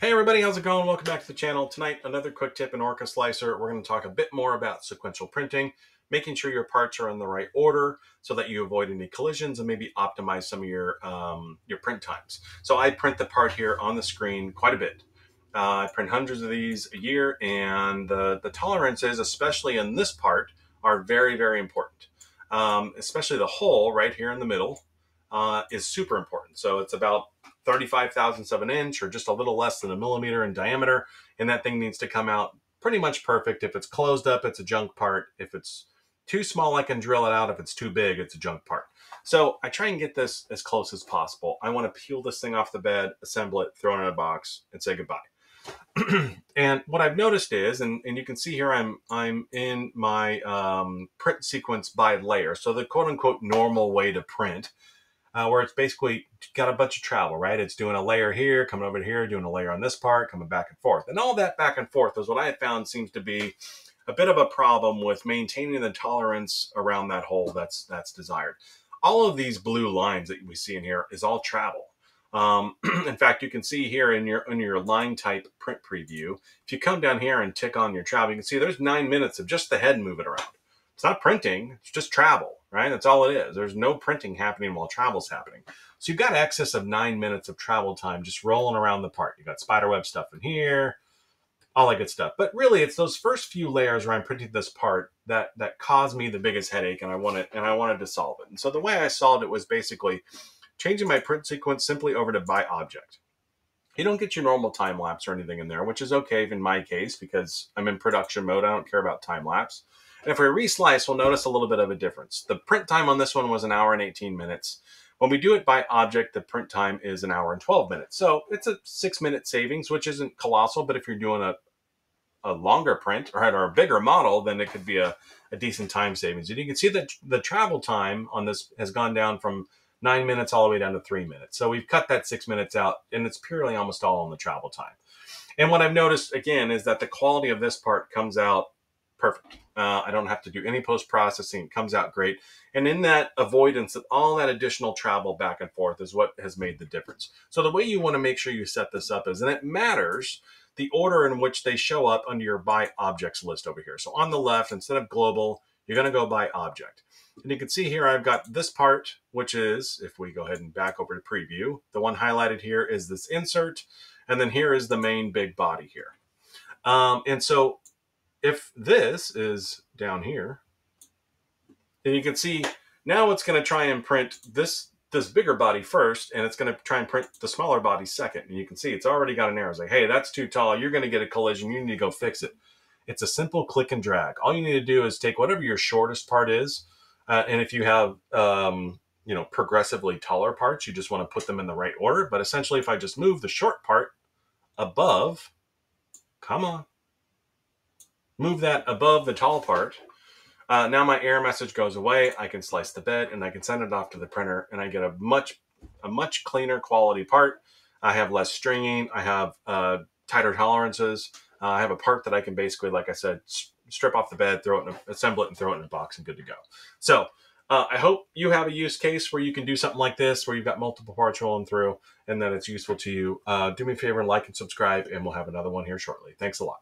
Hey everybody, how's it going? Welcome back to the channel. Tonight, another quick tip in Orca Slicer. We're going to talk a bit more about sequential printing, making sure your parts are in the right order so that you avoid any collisions and maybe optimize some of your print times. So I print the part here on the screen quite a bit. I print hundreds of these a year, and the tolerances, especially in this part, are very, very important. Especially the hole right here in the middle is super important. So it's about 35 thousandths of an inch, or just a little less than a millimeter in diameter, and that thing needs to come out pretty much perfect. If it's closed up, it's a junk part. If it's too small, I can drill it out. If it's too big, it's a junk part. So I try and get this as close as possible. I want to peel this thing off the bed, assemble it, throw it in a box, and say goodbye. And what I've noticed is, and you can see here, I'm in my print sequence by layer, so the quote-unquote normal way to print. Where it's basically got a bunch of travel, right? It's doing a layer here, coming over here, doing a layer on this part, coming back and forth. And all that back and forth is what I have found seems to be a bit of a problem with maintaining the tolerance around that hole that's desired. All of these blue lines that we see in here is all travel. In fact, you can see here in your line type print preview, if you come down here and tick on your travel, you can see there's 9 minutes of just the head moving around. It's not printing, it's just travel, right? That's all it is. There's no printing happening while travel's happening. So you've got excess of 9 minutes of travel time just rolling around the part. You've got spiderweb stuff in here, all that good stuff. But really, it's those first few layers where I'm printing this part that caused me the biggest headache, and I wanted to solve it. And so the way I solved it was basically changing my print sequence simply over to by object. You don't get your normal time lapse or anything in there, which is okay in my case because I'm in production mode. I don't care about time lapse. And if we reslice, we'll notice a little bit of a difference. The print time on this one was an hour and 18 minutes. When we do it by object, the print time is an hour and 12 minutes. So it's a 6-minute savings, which isn't colossal, but if you're doing a longer print or a bigger model, then it could be a decent time savings. And you can see that the travel time on this has gone down from 9 minutes all the way down to 3 minutes. So we've cut that 6 minutes out, and it's purely almost all on the travel time. And what I've noticed, again, is that the quality of this part comes out perfect. I don't have to do any post-processing. It comes out great. And in that avoidance of all that additional travel back and forth is what has made the difference. So the way you want to make sure you set this up is, and it matters, the order in which they show up under your by objects list over here. So on the left, instead of global, you're going to go by object. And you can see here, I've got this part, which is, if we go ahead and back over to preview, the one highlighted here is this insert. And then here is the main big body here. And so if this is down here, then you can see now it's going to try and print this bigger body first, and it's going to try and print the smaller body second. And you can see it's already got an error. It's like, hey, that's too tall. You're going to get a collision. You need to go fix it. It's a simple click and drag. All you need to do is take whatever your shortest part is. And if you have, you know, progressively taller parts, you just want to put them in the right order. But essentially, if I just move the short part above, move that above the tall part. Now my error message goes away. I can slice the bed and I can send it off to the printer, and I get a much cleaner quality part. I have less stringing. I have tighter tolerances. I have a part that I can basically, like I said, strip off the bed, assemble it, and throw it in a box, and good to go. So I hope you have a use case where you can do something like this, where you've got multiple parts rolling through, and that it's useful to you. Do me a favor and like and subscribe, and we'll have another one here shortly. Thanks a lot.